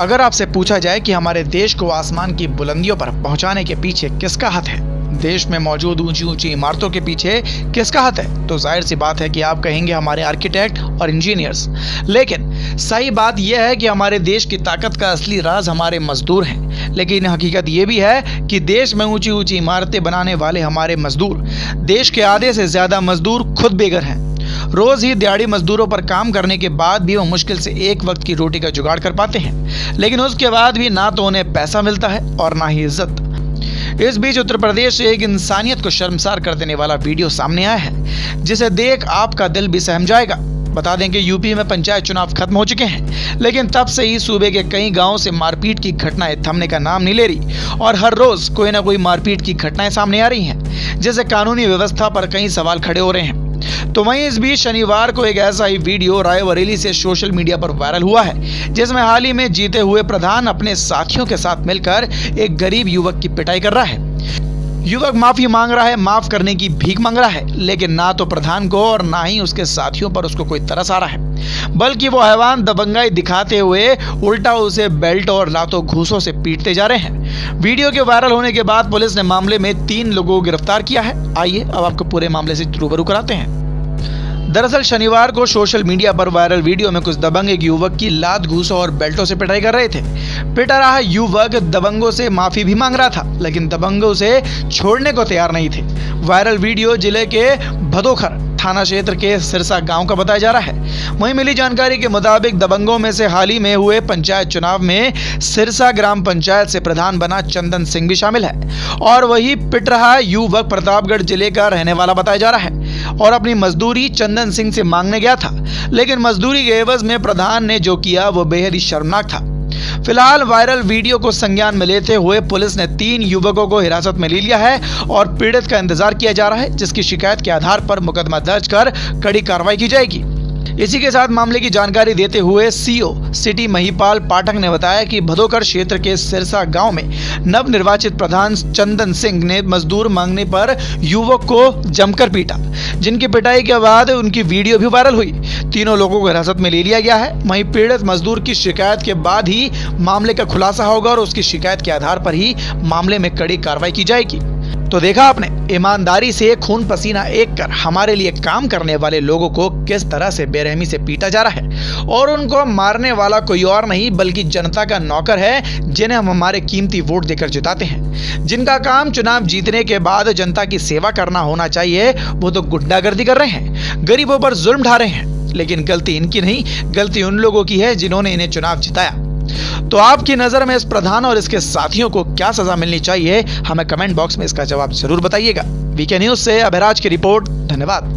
अगर आपसे पूछा जाए कि हमारे देश को आसमान की बुलंदियों पर पहुंचाने के पीछे किसका हाथ है, देश में मौजूद ऊंची ऊंची इमारतों के पीछे किसका हाथ है, तो जाहिर सी बात है कि आप कहेंगे हमारे आर्किटेक्ट और इंजीनियर्स। लेकिन सही बात यह है कि हमारे देश की ताकत का असली राज हमारे मजदूर हैं। लेकिन हकीकत यह भी है कि देश में ऊंची ऊंची इमारतें बनाने वाले हमारे मजदूर, देश के आधे से ज्यादा मजदूर खुद बेघर हैं। रोज ही दिहाड़ी मजदूरों पर काम करने के बाद भी वो मुश्किल से एक वक्त की रोटी का जुगाड़ कर पाते हैं, लेकिन उसके बाद भी ना तो उन्हें पैसा मिलता है और ना ही इज्जत। इस बीच उत्तर प्रदेश से एक इंसानियत को शर्मसार कर देने वाला वीडियो सामने आया है, जिसे देख आपका दिल भी सहम जाएगा। बता दें कि यूपी में पंचायत चुनाव खत्म हो चुके हैं, लेकिन तब से ही सूबे के कई गांवों से मारपीट की घटनाएं थमने का नाम नहीं ले रही और हर रोज कोई ना कोई मारपीट की घटनाएं सामने आ रही हैं, जिससे कानूनी व्यवस्था पर कई सवाल खड़े हो रहे हैं। तो वहीं इस बीच शनिवार को एक ऐसा ही वीडियो रायबरेली से सोशल मीडिया पर वायरल हुआ है, जिसमें हाल ही में जीते हुए प्रधान अपने साथियों के साथ मिलकर एक गरीब युवक की पिटाई कर रहा है। युवक माफी मांग रहा है, माफ करने की भीख मांग रहा है, लेकिन ना तो प्रधान को और ना ही उसके साथियों पर उसको कोई तरस आ रहा है, बल्कि वो हैवान दबंगाई दिखाते हुए उल्टा उसे बेल्ट और लातों घूसों से पीटते जा रहे हैं। वीडियो के वायरल होने के बाद पुलिस ने मामले में 3 लोगों को गिरफ्तार किया है। आइए अब आपको पूरे मामले से रूबरू कराते हैं। दरअसल शनिवार को सोशल मीडिया पर वायरल वीडियो में कुछ दबंग एक युवक की लात, घूसों और बेल्टों से पिटाई कर रहे थे। पिटा रहा युवक दबंगों से माफी भी मांग रहा था, लेकिन दबंग उसे छोड़ने को तैयार नहीं थे। वायरल वीडियो जिले के भदोखर थाना क्षेत्र के सिरसा गांव का बताया जा रहा है। वहीं मिली जानकारी के मुताबिक दबंगों में से हाल ही में हुए पंचायत चुनाव में सिरसा ग्राम पंचायत से प्रधान बना चंदन सिंह भी शामिल है, और वही पिट रहा युवक प्रतापगढ़ जिले का रहने वाला बताया जा रहा है और अपनी मजदूरी चंदन सिंह से मांगने गया था, लेकिन मजदूरी के एवज में प्रधान ने जो किया वो बेहद ही शर्मनाक था। फिलहाल वायरल वीडियो को संज्ञान में लेते हुए पुलिस ने 3 युवकों को हिरासत में ले लिया है और पीड़ित का इंतजार किया जा रहा है, जिसकी शिकायत के आधार पर मुकदमा दर्ज कर कड़ी कार्रवाई की जाएगी। इसी के साथ मामले की जानकारी देते हुए सीओ सिटी महिपाल पाठक ने बताया कि भदोखर क्षेत्र के सिरसा गांव में नवनिर्वाचित प्रधान चंदन सिंह ने मजदूर मांगने पर युवक को जमकर पीटा, जिनकी पिटाई के बाद उनकी वीडियो भी वायरल हुई। 3 लोगों को हिरासत में ले लिया गया है। वहीं पीड़ित मजदूर की शिकायत के बाद ही मामले का खुलासा होगा और उसकी शिकायत के आधार पर ही मामले में कड़ी कार्रवाई की जाएगी। तो देखा आपने, ईमानदारी से खून पसीना एक कर हमारे लिए काम करने वाले लोगों को किस तरह से बेरहमी से पीटा जा रहा है, और उनको मारने वाला कोई और नहीं बल्कि जनता का नौकर है, जिन्हें हम हमारे कीमती वोट देकर जिताते हैं। जिनका काम चुनाव जीतने के बाद जनता की सेवा करना होना चाहिए, वो तो गुंडागर्दी कर रहे हैं, गरीबों पर जुल्म ढा रहे हैं। लेकिन गलती इनकी नहीं, गलती उन लोगों की है जिन्होंने इन्हें चुनाव जिताया। तो आपकी नजर में इस प्रधान और इसके साथियों को क्या सजा मिलनी चाहिए? हमें कमेंट बॉक्स में इसका जवाब जरूर बताइएगा। वीके न्यूज से अभिराज की रिपोर्ट। धन्यवाद।